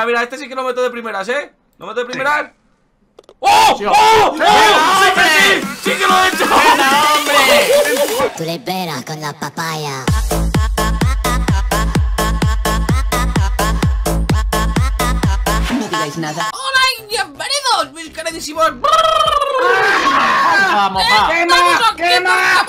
Mira, mira, este sí que lo meto de primeras, ¿eh? ¿Lo meto de primeras? Sí. ¡Oh! ¡Oh! ¡Oh! ¡Sí! ¡Sí que lo he hecho! ¡Venga, hombre! Tú le esperas con la papaya. No digáis nada. ¡Hola y bienvenidos, mis queridísimos! ¡Vamos, vamos! ¿Qué te pasa?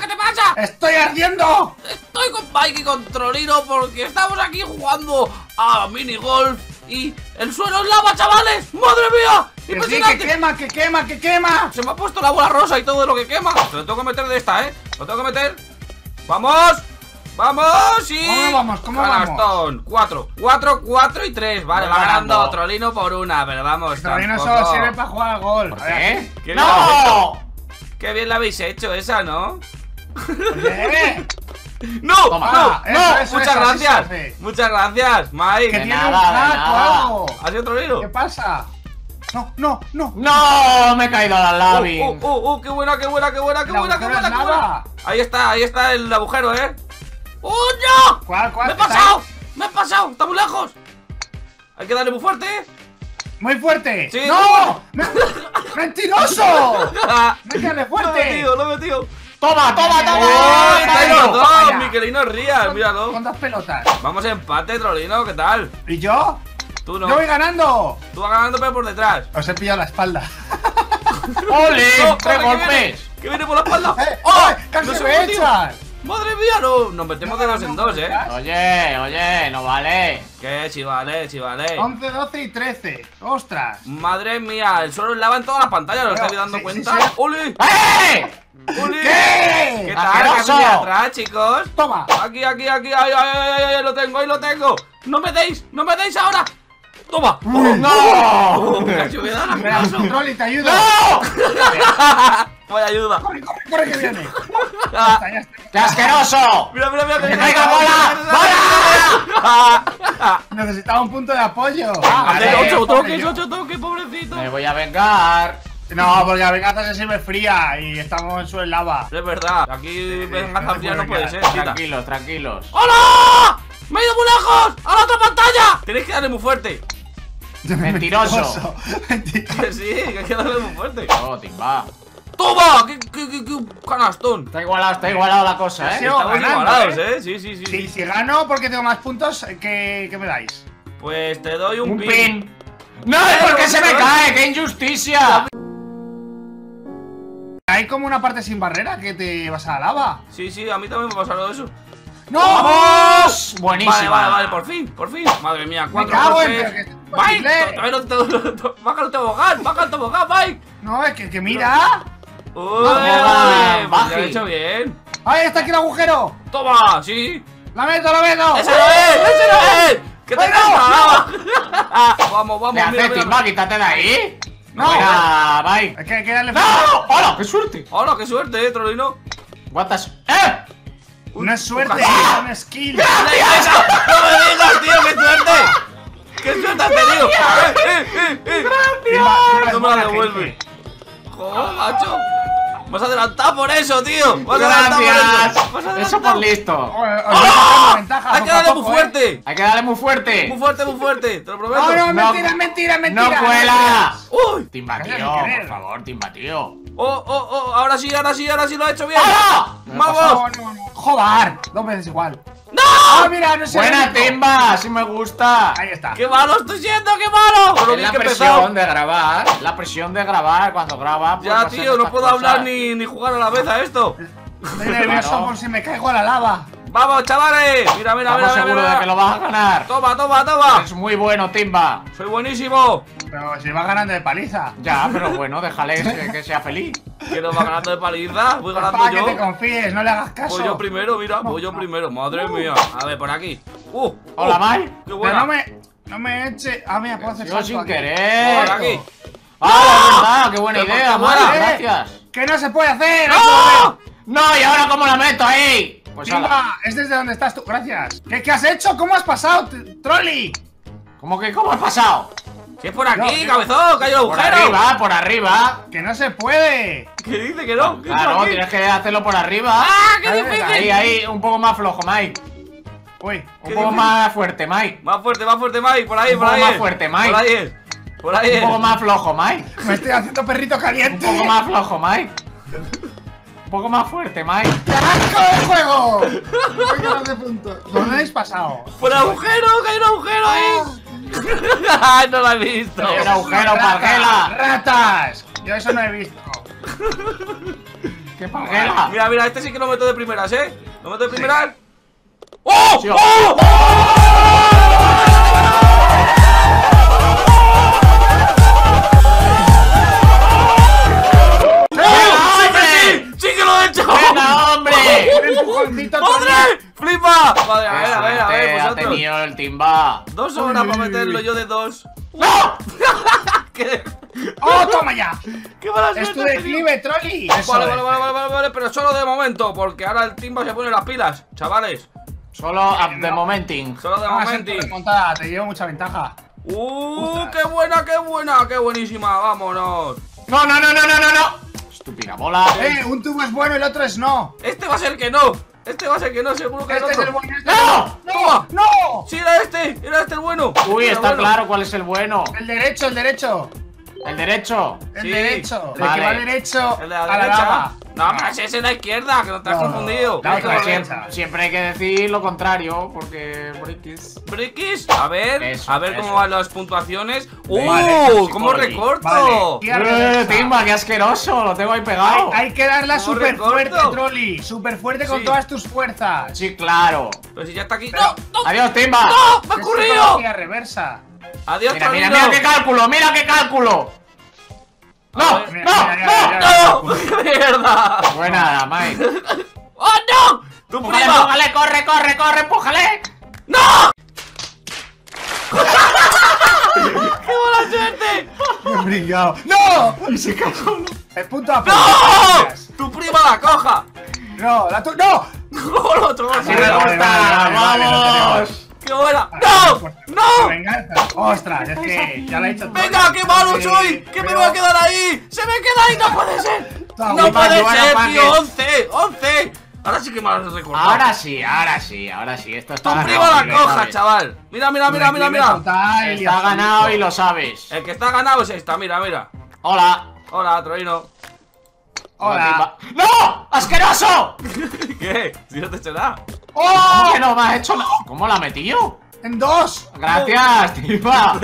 ¿Qué te pasa? ¡Estoy ardiendo! Estoy con Mike y con Trollino porque estamos aquí jugando a minigolf y el suelo es lava, chavales. ¡Madre mía! ¡Impresionante! Sí, ¡que quema, que quema, que quema! Se me ha puesto la bola rosa y todo de lo que quema. Se lo tengo que meter de esta, ¿eh? Lo tengo que meter. ¡Vamos! ¡Vamos! Y... ¿cómo vamos? ¿Cómo vamos? 4, 4, 4 y 3. Vale, va ganando Trollino por una, pero vamos. Trollino solo sirve para jugar al gol. ¿Eh? ¿Qué? ¡No! Qué bien la habéis hecho esa, ¿no? ¿Eh? ¡No! Toma, ¡no! ¡No! Eso, muchas gracias. Muchas gracias, Mike. Que tiene nada, un rato. ¿Has sido Trollino? ¿Qué pasa? No, no, no. ¡No! Me he caído a la lobby. ¡Qué buena, qué buena, qué buena, qué buena, qué buena, qué buena! Ahí está el agujero, ¿eh? ¡Oh, no! ¿Cuál, cuál? ¡Me he pasado! ¡Me he pasado! ¡Está muy lejos! Hay que darle muy fuerte, ¿eh? ¡Muy fuerte! Sí, ¡no! ¡Mentiroso! ¡Métale fuerte! ¡Lo he metido, lo he metido! ¡Toma, toma, toma! ¡Estáis los dos! ¡Mi querido Rías! ¡Míralo! Con dos pelotas. Vamos a empate, Trollino, ¿qué tal? ¿Y yo? Tú no. ¡Yo voy ganando! Tú vas ganando, pero por detrás. Os he pillado la espalda. ¡Ole! ¡Tres golpes! ¡Que viene por la espalda! ¡Oh! ¡Casi me echan! ¡Madre mía! No, nos metemos de dos en dos, ¿eh? Oye, oye, no vale. ¿Qué? Sí vale, sí vale. 11, 12 y 13. ¡Ostras! Madre mía, el suelo lava en todas las pantallas, ¿lo estáis dando cuenta? ¡Ole! ¡Eh! ¡Ole! ¿Qué? ¿Qué tal? ¿Qué atrás, chicos? ¡Toma! Aquí, aquí, aquí. ¡Ay, ay, ay! ¡Lo tengo, ahí lo tengo! ¡No me deis! ¡No me deis ahora! ¡Toma! ¡No! ¡Casi me da un pedazo! ¡Trolli, te ayudo! ¡No! ¡Vaya ayuda! ¡Corre, corre, corre que viene! ¡Qué asqueroso! ¡Mira, mira, mira! ¡Que caiga bola! ¡Bola! Necesitaba un punto de apoyo. ¡8 toques, 8 toques, pobrecito! Me voy a vengar. No, porque la venganza se sirve fría y estamos en su lava. Es verdad. Aquí venganza fría no puede ser. Tranquilos, tranquilos. ¡Hola! ¡Me he ido muy lejos! ¡A la otra pantalla! Tenéis que darle muy fuerte. ¡Mentiroso! ¡Mentiroso! Sí, que hay que darle muy fuerte. ¡Oh, timba! ¡Toma! ¡Qué canastón! Está igualado la cosa, ¿eh? Estamos igualados, ¿eh? Sí, sí, sí. Sí, si gano porque tengo más puntos, ¿qué me dais? Pues te doy un pin. ¡No! ¡Es porque se me cae! ¡Qué injusticia! Hay como una parte sin barrera que te vas a la lava. Sí, sí, a mí también me ha pasado eso. ¡No! ¡Vamos! Buenísimo. Vale, vale, vale, por fin, por fin. Madre mía, 4 golpes. ¡Mike! ¡Baja el tobogán! ¡Baja el tobogán, Mike! No, es que mira. ¡Uy! Pues ¡lo he hecho bien! ¡Ahí está aquí el agujero! ¡Toma! ¡Sí! ¡La meto, la meto! ¡Ese no es! ¡Ese no es! ¡Que te cansaba! ¡Vamos, vamos! ¡Le haces timba! ¡Quítate de ahí! ¡No! ¡Venga, bye! ¡Es que hay que darle fuerte! ¡No! ¡Hola! ¡Qué suerte! ¡Hola, qué suerte, Trollino! ¡Guatas! ¡Eh! ¡No es suerte! ¡Es un skill! ¡No me digas, tío! ¡Qué suerte! ¡Qué suerte has tenido! ¡Gracias! ¡No me la devuelve! ¡Joder, macho! ¡Vas adelantado por eso, tío! ¡Vas adelantado por eso! ¡Eso por listo! ¡Oh! ¡Hay que darle muy fuerte! ¡Hay que darle muy fuerte! ¡Muy fuerte, muy fuerte! ¡Te lo prometo! ¡No, no, mentira, mentira, mentira! ¡No cuela! ¡Uy! Timba, tío, por favor, timba, tío. ¡Oh, oh, oh! ¡Ahora sí, ahora sí, ahora sí lo he hecho bien! ¡Vamos! ¡Joder! ¡Dos veces igual! ¡No! ¡Ah, mira, no sé! ¡Buena timba! ¡Sí me gusta! Ahí está. ¡Qué malo estoy siendo! ¡Qué malo! Es la presión de grabar. La presión de grabar cuando graba. Ya, tío, no puedo hablar ni jugar a la vez a esto. Estoy nervioso por si me caigo a la lava. ¡Vamos, chavales! Mira, mira, mira. Estoy seguro de que lo vas a ganar. Toma, toma, toma. Es muy bueno, timba. Soy buenísimo. Pero si va ganando de paliza. Ya, pero bueno, déjale que sea feliz. Que no va ganando de paliza, voy ganando yo. Para que te confíes, no le hagas caso. Voy yo primero, mira, voy yo primero, madre mía. A ver, por aquí. Hola, Mike. Qué buena. No me eche. Ah, mira, puedo hacer salto sin querer. Por aquí. Ah, qué buena idea, Mike. Gracias. Que no se puede hacer. No. No, y ahora cómo la meto ahí. Pues timba, es desde donde estás tú. Gracias. ¿Qué has hecho? ¿Cómo has pasado, Trolli? ¿Cómo has pasado? Si es por aquí, cabezón, que hay un agujero. Por arriba, por arriba. Que no se puede. ¿Qué dice que no? Claro, tienes que hacerlo por arriba. ¡Ah, qué difícil! Ahí, ahí, un poco más flojo, Mike. Uy, un poco más fuerte, Mike. Más fuerte, Mike. Por ahí, por ahí. Más fuerte, Mike. Por ahí es. Por ahí es. Un poco más flojo, Mike. Me estoy haciendo perrito caliente. Un poco más flojo, Mike. Un poco más fuerte, Mike. ¡Qué asco de juego! No lo habéis pasado. ¡Por agujero! ¡Que hay un agujero ahí! ¡No lo he visto! ¡Hay un agujero, parguela! ¡Ratas! Yo eso no he visto. ¡Qué parguela! Mira, mira, este sí que lo meto de primeras, ¿eh? Lo meto de primeras. ¡Oh! Sí, oh. ¡Oh! ¡Oh! ¡Sí, sí, sí que lo he hecho! ¡Venga, hombre! ¡Madre! ¡Flipa! Madre, a ver, vosotros. Ha tenido el timba. 2 horas para meterlo yo de 2. ¡No! ¿Qué? ¡Oh, toma ya! ¡Qué mala suerte! ¡Es tu declive, Trolli! Vale, vale, vale, vale, vale, pero solo de momento, porque ahora el timba se pone las pilas, chavales. Solo de momenting. Solo de momenting. Te llevo mucha ventaja. Qué buena, qué buena, qué buenísima. Vámonos. No, no, no, no, no, no, no. Estúpida bola. Un tubo es bueno y el otro es no. Este va a ser que no. Este va a ser que no, seguro que este es el bueno. ¡No! ¡No! ¡No! ¡Sí, era este el bueno! Uy, está claro cuál es el bueno. El derecho, el derecho. El derecho. El derecho. El que va derecho a la derecha. No, pero ese es en la izquierda, que no te has confundido. Claro, siempre hay que decir lo contrario, porque Brikis. Brikis, a ver cómo van las puntuaciones. ¡Uh! ¡Cómo recorto! ¡Timba, qué asqueroso! Lo tengo ahí pegado. Hay que darla súper fuerte, Trolli. Súper fuerte con todas tus fuerzas. Sí, claro. Pero si ya está aquí. ¡No! ¡Adiós, Timba! ¡No! ¡Me ha ocurrido! Reversa. ¡Adiós, Trollino! ¡Mira, mira qué cálculo! ¡Mira qué cálculo! ¡No! Ver, mira, ¡no! ¡No! ¡No! ¡Qué mierda! Buena, Mike. ¡Oh, no! ¡Tú empújale, empújale! ¡Corre, corre, corre! ¡Empújale! ¡No! ¡Qué mala suerte! ¡Me he brillado! ¡No! ¡Y se cagó! ¡El punto a punto! ¡No! ¡Tu prima la coja! ¡No! ¡La tu... ¡No! ¡No! ¡El otro! ¡Así me gusta! ¡Vamos! ¡Qué buena! ¡No! ¡No! ¡Venganza! ¡Ostras! Es que ya la he hecho todo. ¡Venga! ¡Qué malo soy! ¡Que me va a quedar ahí! ¡Se me queda ahí! ¡No puede ser! ¡No puede ser, tío! ¡11! ¡11! Ahora sí que me los recortado. Ahora sí, ahora sí, ahora sí. Esto está... ¡Tu prima la coja, chaval! ¡Mira, mira, mira, mira, mira! Está ganado y lo sabes. El que está ganado es esta, mira, mira. ¡Hola! ¡Hola, Trollino! ¡Hola! ¡No! ¡Asqueroso! ¿Qué? Si no te he hecho nada. ¡Oh! ¡Que no me has hecho nada! ¿Cómo la metí yo? ¡En 2! ¡Gracias, tipa!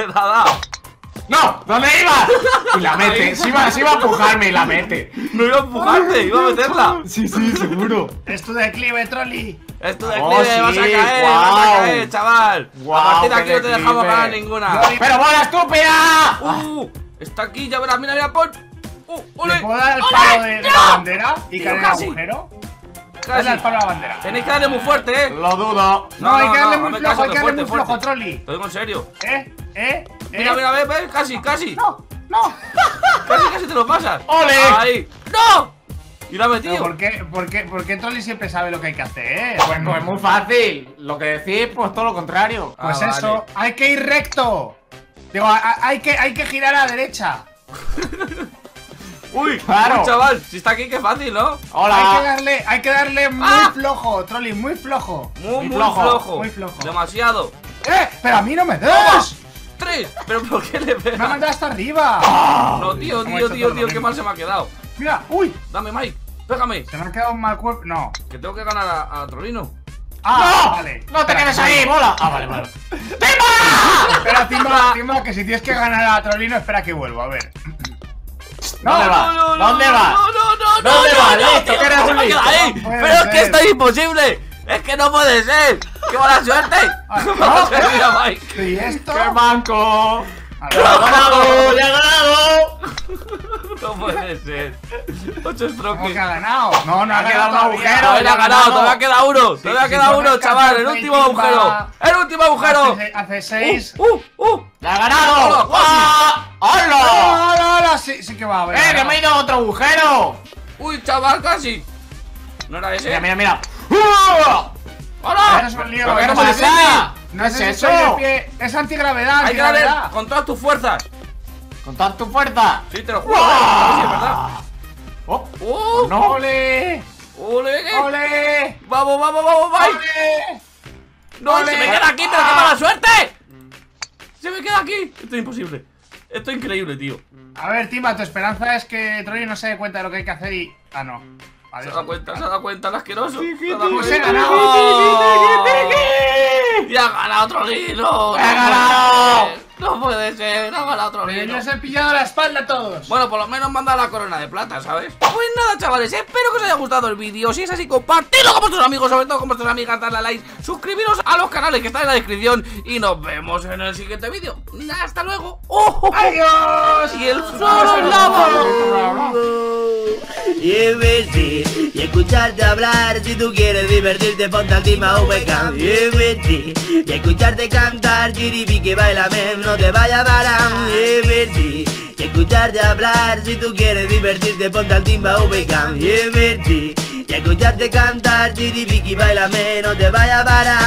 ¡No! ¿Dónde ibas? Y la mete. Si iba a empujarme y la mete. No iba a empujarte, iba a meterla. Sí, sí, seguro. Es tu declive, Trolli. Es tu declive, sí, vas a caer, wow. Vas a caer, chaval. Wow, a partir de aquí no te dejamos ganar ninguna. ¡Pero bola estúpida! Está aquí, ya verás, mira, mira, pon. ¡Ole! ¿Puedo dar el palo de la bandera y caer en el agujero? Dale al palo a la bandera. Tenéis que darle muy fuerte, ¿eh? Lo dudo. No, hay que darle muy flojo, hay que darle muy flojo, Trolli. Lo digo en serio. Mira, mira, ve, ve, casi, casi. No, no. Casi, casi te lo pasas. ¡Ole! Ahí. ¡No! Y lo ha metido. ¿Por qué Trolli siempre sabe lo que hay que hacer, eh? Pues no, es muy fácil. Lo que decís, pues todo lo contrario. Pues eso, hay que ir recto. Digo, hay que girar a la derecha. Uy, claro. Uy, chaval, si está aquí, qué fácil, ¿no? Hola. Hay que darle muy flojo, Trolli, muy flojo. Muy flojo. Demasiado. Pero a mí no me das. 3. ¿Pero por qué le pegas? Me ha mandado hasta arriba. No, tío, qué mal se me ha quedado. Mira, uy. Dame, Mike, pégame. Se me ha quedado un mal cuerpo. No. Que tengo que ganar a Trollino. ¡No! Vale. ¡No te quedes ahí, bola! Vale, vale. ¡Timba! Espera, Timba, que si tienes que ganar a Trollino, espera que vuelvo, a ver. ¿Dónde va? ¿Dónde va? ¿Dónde va? ¡Listo! ¡Que eres un listo! ¡Pero es que esto es imposible! ¡Es que no puede ser! ¡Qué mala suerte! ¡Qué esto! ¡Qué manco! ¡Ya he ganado! ¡Ya he ganado! No puede ser. 8 strokes. ¿Cómo que ha ganado? No, no ha quedado un agujero. Todavía ha ganado, todavía ha quedado uno. Todavía ha quedado uno, chaval. El último agujero. El último agujero. Hace 6. ¡Ya ha ganado! ¡Hola! Sí, sí que va a ver. ¡Que me ha ido otro agujero! ¡Uy, chaval, casi! No era ese. Mira, mira, mira. ¡Hola! Eso es un lío. ¿Qué pasa? No es eso. Es antigravedad. Hay que darle con todas tus fuerzas. ¿Con todas tus fuerzas? Sí, te lo juro. Sí, es verdad. ¡Ole! ¡Ole! ¡Ole! ¡Vamos, vamos, vamos, Mike! ¡No! ¡Ole! ¡Se me queda aquí! ¡Pero qué mala suerte! ¡Se me queda aquí! Esto es imposible. Esto es increíble, tío. A ver, Tima, tu esperanza es que Troy no se dé cuenta de lo que hay que hacer y... Ah, no. Adiós. Se ha dado cuenta, el asqueroso. ¡Pues he ganado! ¡Y ha ganado Trollino! ¡He ganado! No puede ser, no va la otra vez. Nos han pillado la espalda a todos. Bueno, por lo menos manda la corona de plata, ¿sabes? Pues nada, chavales, espero que os haya gustado el vídeo. Si es así, compartidlo con vuestros amigos, sobre todo con vuestras amigas, dadle a like, suscribiros a los canales que están en la descripción y nos vemos en el siguiente vídeo. Hasta luego. ¡Oh! ¡Adiós! Y el solo lava. Y vestir y escucharte hablar. Si tú quieres divertirte, ponte al Tima VK. Y vestir y escucharte cantar. Chiripi que baila men, no te vaya para divertir y escucharte hablar. Si tú quieres divertirte, ponte al Tima VK. Y vestir y escucharte cantar. Chiripi que baila men, no te vaya para